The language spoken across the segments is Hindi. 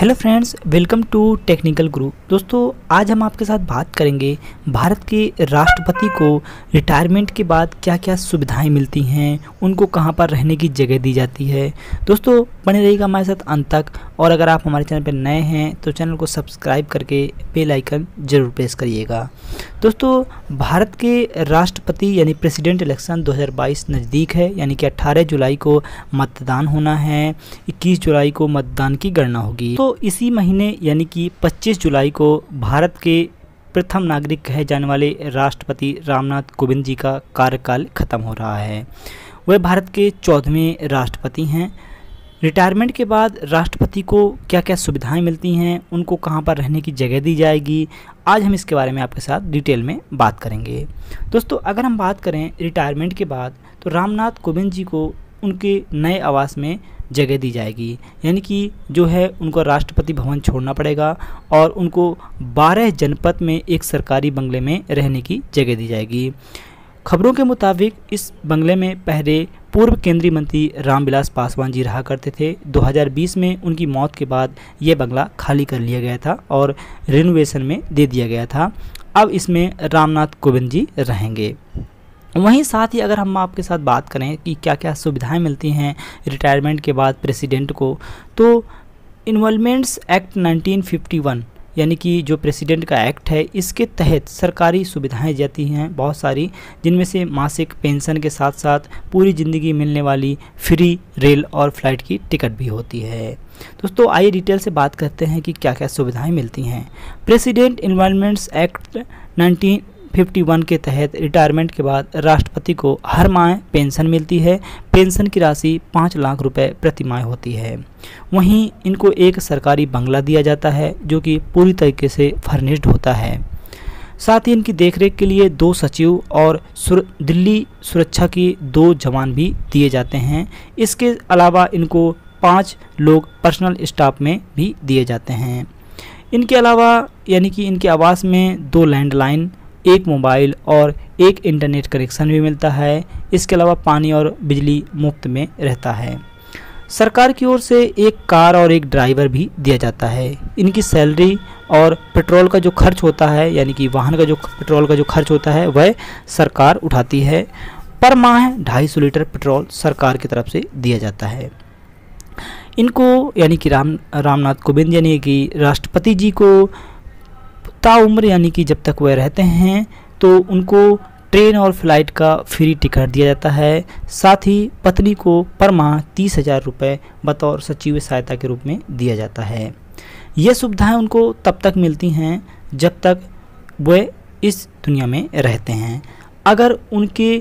Hello friends, welcome to technical गुरु। दोस्तों, आज हम आपके साथ बात करेंगे भारत के राष्ट्रपति को रिटायरमेंट के बाद क्या क्या सुविधाएं मिलती हैं, उनको कहां पर रहने की जगह दी जाती है। दोस्तों, बने रहिएगा हमारे साथ अंत तक, और अगर आप हमारे चैनल पर नए हैं तो चैनल को सब्सक्राइब करके बेल आइकन ज़रूर प्रेस करिएगा। दोस्तों, भारत के राष्ट्रपति यानी प्रेसिडेंट इलेक्शन 2022 नज़दीक है, यानी कि 18 जुलाई को मतदान होना है, 21 जुलाई को मतदान की गणना होगी। तो इसी महीने यानी कि 25 जुलाई को भारत के प्रथम नागरिक कहे जाने वाले राष्ट्रपति रामनाथ कोविंद जी का कार्यकाल खत्म हो रहा है। वह भारत के 14वें राष्ट्रपति हैं। रिटायरमेंट के बाद राष्ट्रपति को क्या क्या सुविधाएं मिलती हैं, उनको कहां पर रहने की जगह दी जाएगी, आज हम इसके बारे में आपके साथ डिटेल में बात करेंगे। दोस्तों, अगर हम बात करें रिटायरमेंट के बाद, तो रामनाथ कोविंद जी को उनके नए आवास में जगह दी जाएगी, यानी कि जो है उनको राष्ट्रपति भवन छोड़ना पड़ेगा और उनको 12 जनपद में एक सरकारी बंगले में रहने की जगह दी जाएगी। खबरों के मुताबिक इस बंगले में पहले पूर्व केंद्रीय मंत्री राम विलास पासवान जी रहा करते थे। 2020 में उनकी मौत के बाद ये बंगला खाली कर लिया गया था और रिनोवेशन में दे दिया गया था। अब इसमें रामनाथ कोविंद जी रहेंगे। वहीं साथ ही अगर हम आपके साथ बात करें कि क्या क्या सुविधाएं मिलती हैं रिटायरमेंट के बाद प्रेसिडेंट को, तो इन्वॉल्वमेंट्स एक्ट 1951 यानी कि जो प्रेसिडेंट का एक्ट है, इसके तहत सरकारी सुविधाएं जाती हैं बहुत सारी, जिनमें से मासिक पेंशन के साथ साथ पूरी ज़िंदगी मिलने वाली फ्री रेल और फ्लाइट की टिकट भी होती है। दोस्तों, आइए डिटेल से बात करते हैं कि क्या क्या सुविधाएँ मिलती हैं। प्रेसिडेंट इन्वॉल्वमेंट्स एक्ट 1951 के तहत रिटायरमेंट के बाद राष्ट्रपति को हर माह पेंशन मिलती है। पेंशन की राशि 5 लाख रुपए प्रति माह होती है। वहीं इनको एक सरकारी बंगला दिया जाता है जो कि पूरी तरीके से फर्निश्ड होता है। साथ ही इनकी देखरेख के लिए 2 सचिव और दिल्ली सुरक्षा की 2 जवान भी दिए जाते हैं। इसके अलावा इनको 5 लोग पर्सनल स्टाफ में भी दिए जाते हैं। इनके अलावा यानी कि इनके आवास में 2 लैंडलाइन, 1 मोबाइल और 1 इंटरनेट कनेक्शन भी मिलता है। इसके अलावा पानी और बिजली मुफ्त में रहता है। सरकार की ओर से 1 कार और 1 ड्राइवर भी दिया जाता है। इनकी सैलरी और पेट्रोल का जो खर्च होता है, यानी कि वाहन का जो पेट्रोल का जो खर्च होता है, वह सरकार उठाती है। पर माह 250 लीटर पेट्रोल सरकार की तरफ से दिया जाता है। इनको यानी कि रामनाथ कोविंद यानी कि राष्ट्रपति जी को ताउम्र यानी कि जब तक वह रहते हैं तो उनको ट्रेन और फ्लाइट का फ्री टिकट दिया जाता है। साथ ही पत्नी को पर माह 30,000 रुपये बतौर सचिव सहायता के रूप में दिया जाता है। ये सुविधाएं उनको तब तक मिलती हैं जब तक वे इस दुनिया में रहते हैं। अगर उनके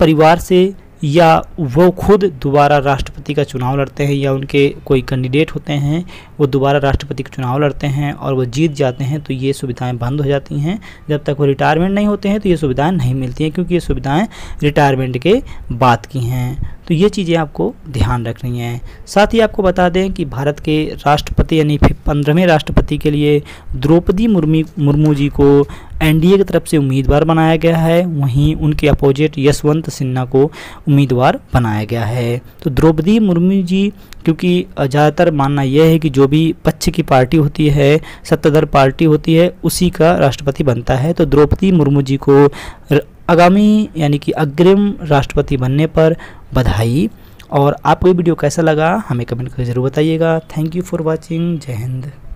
परिवार से या वो खुद दोबारा राष्ट्रपति का चुनाव लड़ते हैं या उनके कोई कैंडिडेट होते हैं, वो दोबारा राष्ट्रपति का चुनाव लड़ते हैं और वो जीत जाते हैं, तो ये सुविधाएं बंद हो जाती हैं। जब तक वो रिटायरमेंट नहीं होते हैं तो ये सुविधाएं नहीं मिलती हैं, क्योंकि ये सुविधाएं रिटायरमेंट के बाद की हैं। तो ये चीज़ें आपको ध्यान रखनी है। साथ ही आपको बता दें कि भारत के राष्ट्रपति यानी 15वें राष्ट्रपति के लिए द्रौपदी मुर्मू जी को एनडीए की तरफ से उम्मीदवार बनाया गया है। वहीं उनके अपोजिट यशवंत सिन्हा को उम्मीदवार बनाया गया है। तो द्रौपदी मुर्मू जी, क्योंकि ज़्यादातर मानना यह है कि जो भी पक्ष की पार्टी होती है, सत्ताधार पार्टी होती है, उसी का राष्ट्रपति बनता है। तो द्रौपदी मुर्मू जी को आगामी यानी कि अग्रिम राष्ट्रपति बनने पर बधाई। और आपको ये वीडियो कैसा लगा हमें कमेंट करके ज़रूर बताइएगा। Thank you for watching. जय हिंद।